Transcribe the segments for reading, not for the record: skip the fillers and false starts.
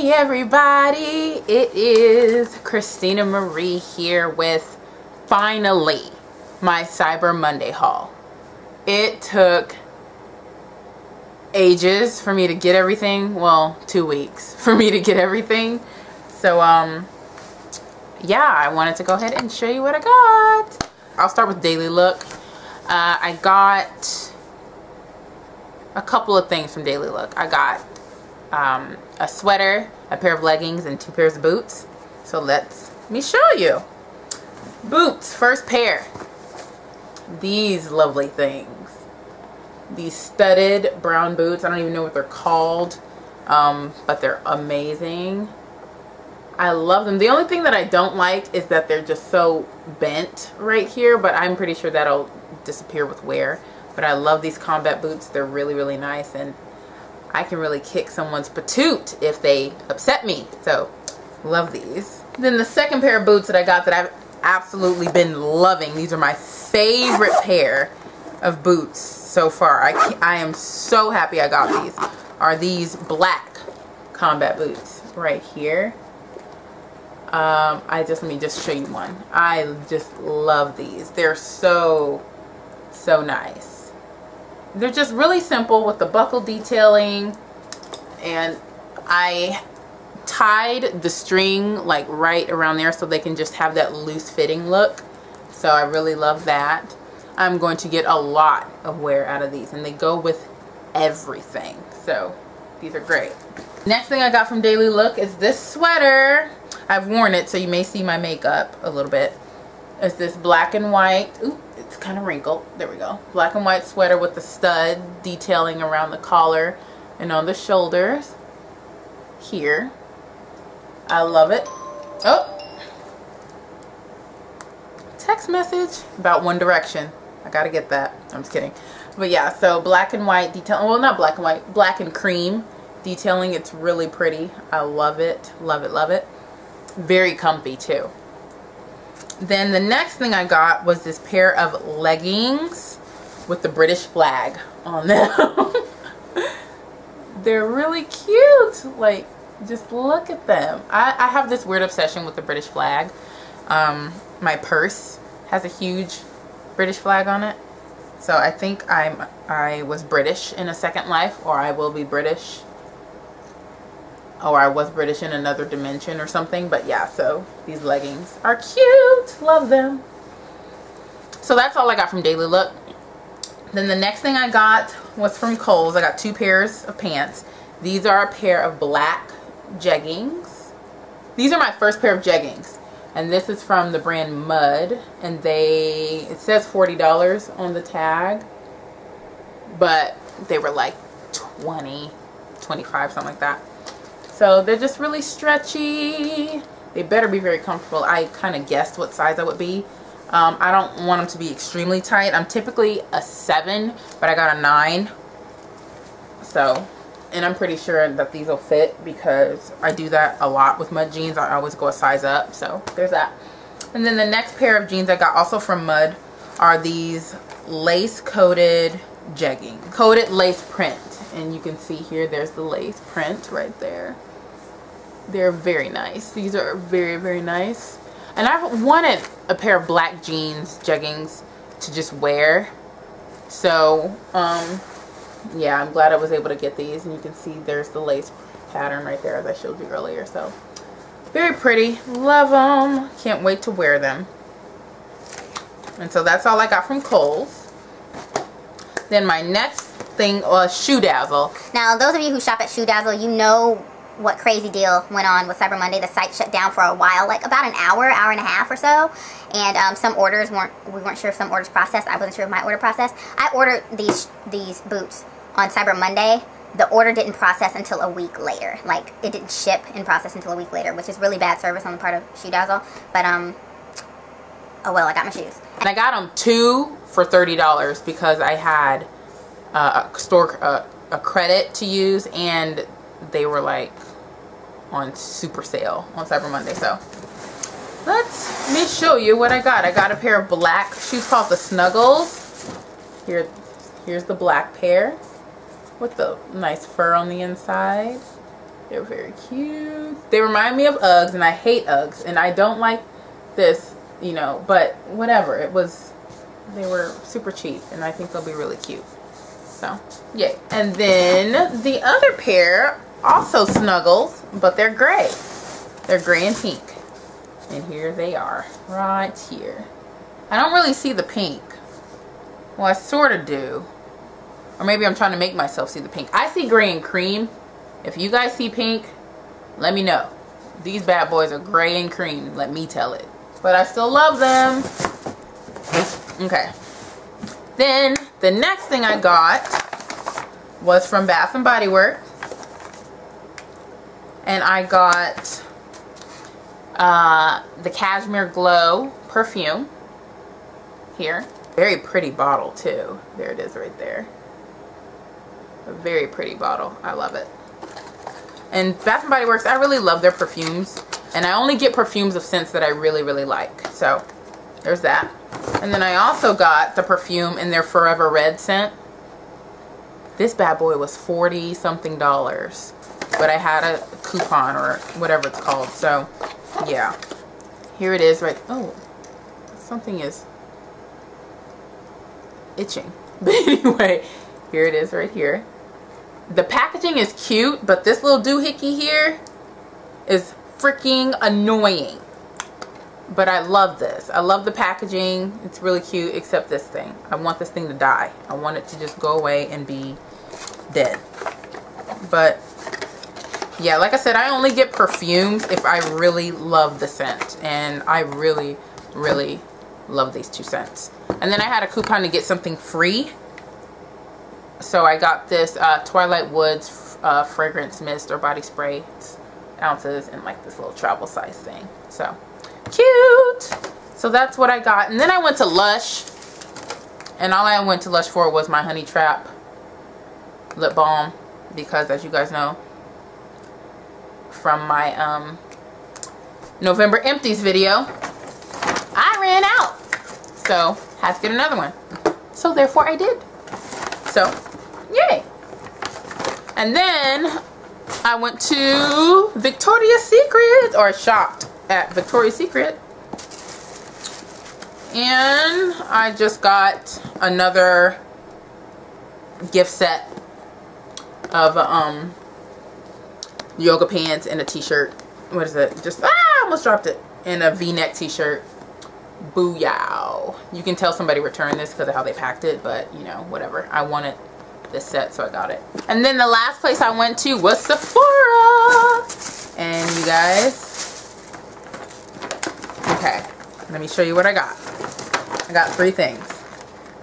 Hey everybody, it is Christina Marie here with finally my Cyber Monday haul. It took ages for me to get everything, well 2 weeks for me to get everything, so yeah, I wanted to go ahead and show you what I got. I'll start with Daily Look. I got a couple of things from Daily Look. I got a sweater, a pair of leggings, and two pairs of boots. So let me show you. Boots, first pair. These lovely things. These studded brown boots. I don't even know what they're called, but they're amazing. I love them. The only thing that I don't like is that they're just so bent right here, but I'm pretty sure that'll disappear with wear. But I love these combat boots. They're really, really nice, and I can really kick someone's patoot if they upset me. So, love these. Then the second pair of boots that I got that I've absolutely been loving. These are my favorite pair of boots so far. I am so happy I got these. Are these black combat boots right here. Let me just show you one. I just love these. They're so, so nice. They're just really simple with the buckle detailing, and I tied the string like right around there so they can just have that loose fitting look. So I really love that. I'm going to get a lot of wear out of these, and they go with everything. So these are great. Next thing I got from Daily Look is this sweater. I've worn it, so you may see my makeup a little bit. It's this black and white, ooh, it's kind of wrinkled, there we go, black and white sweater with the stud detailing around the collar and on the shoulders here. I love it. Oh, text message about One Direction. I gotta get that. I'm just kidding. But yeah, so black and white detailing, well not black and white, black and cream detailing. It's really pretty. I love it, love it, love it. Very comfy too. Then the next thing I got was this pair of leggings with the British flag on them. They're really cute. Like, just look at them. I have this weird obsession with the British flag. My purse has a huge British flag on it. So I think I was British in a second life, or I will be British. Or I was British in another dimension or something. But yeah, so these leggings are cute. Love them. So that's all I got from Daily Look. Then the next thing I got was from Kohl's. I got two pairs of pants. These are a pair of black jeggings. These are my first pair of jeggings. And this is from the brand Mud. And it says $40 on the tag. But they were like 20, 25, something like that. So they're just really stretchy. They better be very comfortable. I kind of guessed what size I would be. I don't want them to be extremely tight. I'm typically a 7, but I got a 9. So, and I'm pretty sure that these will fit because I do that a lot with Mud jeans. I always go a size up, so there's that. And then the next pair of jeans I got also from Mud are these lace-coated jeggings. Coated lace print. And you can see here, there's the lace print right there. They're very nice. These are very, very nice. And I've wanted a pair of black jeans, jeggings, to just wear. So, yeah, I'm glad I was able to get these. And you can see there's the lace pattern right there as I showed you earlier. So, very pretty. Love them. Can't wait to wear them. And so that's all I got from Kohl's. Then my next thing was Shoe Dazzle. Now, those of you who shop at Shoe Dazzle, you know what crazy deal went on with Cyber Monday. The site shut down for a while, like about an hour, hour and a half or so, and some orders we weren't sure if some orders processed. I wasn't sure if my order processed. I ordered these boots on Cyber Monday. The order didn't process until a week later. Like, it didn't ship and process until a week later, which is really bad service on the part of Shoe Dazzle. But oh well, I got my shoes. And I got them two for $30 because I had a credit to use, and they were like on super sale on Cyber Monday. So let me show you what I got. I got a pair of black shoes called the Snuggles. Here's the black pair with the nice fur on the inside. They're very cute. They remind me of Uggs, and I hate Uggs, and I don't like this, you know, but whatever. It was, they were super cheap, and I think they'll be really cute. So, yay. And then the other pair, also Snuggles, but they're gray. They're gray and pink. And here they are, right here. I don't really see the pink. Well, I sort of do. Or maybe I'm trying to make myself see the pink. I see gray and cream. If you guys see pink, let me know. These bad boys are gray and cream. Let me tell it. But I still love them. Okay. Then the next thing I got was from Bath and Body Works. And I got the Cashmere Glow perfume here. Very pretty bottle too. There it is right there. A very pretty bottle. I love it. And Bath and Body Works, I really love their perfumes. And I only get perfumes of scents that I really, really like. So, there's that. And then I also got the perfume in their Forever Red scent. This bad boy was $40-something. But I had a coupon or whatever it's called. So, yeah. Here it is right... Oh. Something is... itching. But anyway... Here it is right here. The packaging is cute, but this little doohickey here is freaking annoying. But I love this. I love the packaging. It's really cute, except this thing. I want this thing to die. I want it to just go away and be dead. But yeah, like I said, I only get perfumes if I really love the scent. And I really, really love these two scents. And then I had a coupon to get something free. So I got this Twilight Woods fragrance mist or body spray. It's ounces and like this little travel size thing. So cute. So that's what I got. And then I went to Lush. And all I went to Lush for was my Honey Trap lip balm. Because as you guys know from my November empties video, I ran out. So had to get another one. So therefore I did. So, yay. And then I went to Victoria's Secret, or shopped at Victoria's Secret. And I just got another gift set of yoga pants and a t-shirt. What is it? Just, I almost dropped it. And a v-neck t-shirt. Booyah. You can tell somebody returned this because of how they packed it, but you know, whatever. I wanted this set, so I got it. And then the last place I went to was Sephora. And you guys, okay, let me show you what I got. I got three things.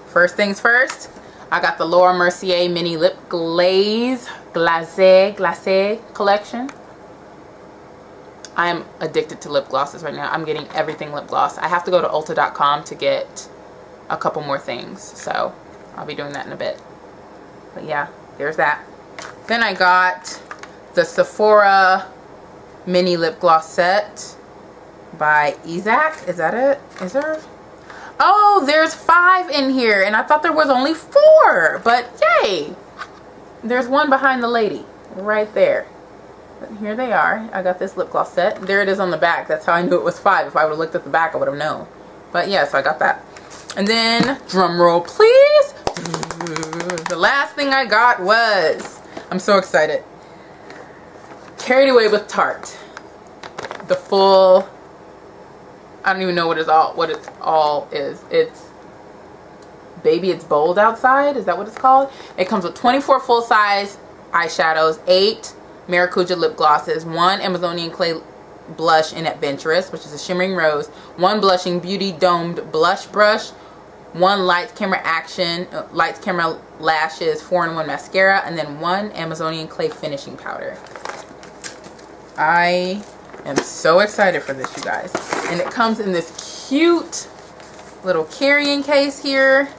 First things first, I got the Laura Mercier Mini Lip Glaze collection. I am addicted to lip glosses right now. I'm getting everything lip gloss. I have to go to Ulta.com to get a couple more things. So I'll be doing that in a bit. But yeah, there's that. Then I got the Sephora mini lip gloss set by Isaac. Is that it? Is there? Oh, there's 5 in here. And I thought there was only 4. But yay. There's one behind the lady right there. Here they are. I got this lip gloss set. There it is on the back. That's how I knew it was 5. If I would have looked at the back, I would have known. But yeah, so I got that. And then, drum roll please. The last thing I got was, I'm so excited, Carried Away with Tarte. The full, I don't even know what it all is. It's Baby It's Bold Outside. Is that what it's called? It comes with 24 full size eyeshadows, 8 Maracuja lip glosses, 1 Amazonian clay blush in Adventurous, which is a shimmering rose, 1 blushing beauty domed blush brush, 1 lights camera lashes 4-in-1 mascara, and then 1 Amazonian clay finishing powder. I am so excited for this, you guys. And it comes in this cute little carrying case here.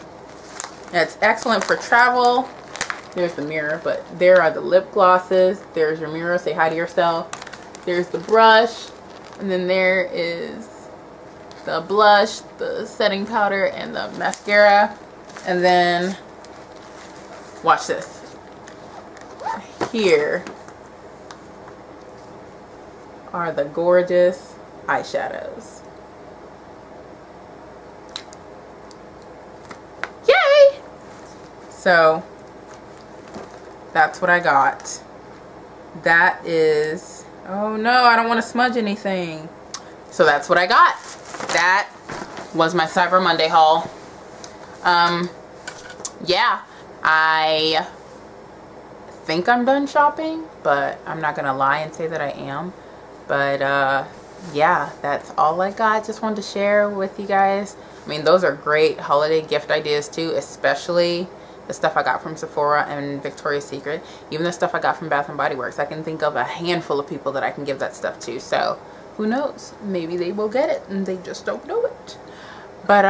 That's excellent for travel. There's the mirror, but there are the lip glosses. There's your mirror, say hi to yourself. There's the brush, and then there is the blush, the setting powder, and the mascara. And then, watch this. Here are the gorgeous eyeshadows. Yay! So that's what I got. That is, oh no, I don't want to smudge anything. So that's what I got. That was my Cyber Monday haul. Yeah, I think I'm done shopping, but I'm not gonna lie and say that I am. But yeah, that's all I got. Just wanted to share with you guys. I mean, those are great holiday gift ideas too, especially the stuff I got from Sephora and Victoria's Secret, even the stuff I got from Bath and Body Works. I can think of a handful of people that I can give that stuff to. So who knows? Maybe they will get it and they just don't know it. But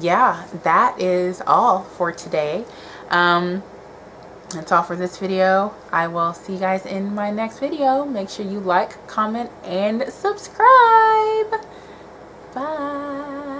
yeah, that is all for today. That's all for this video. I will see you guys in my next video. Make sure you like, comment, and subscribe. Bye.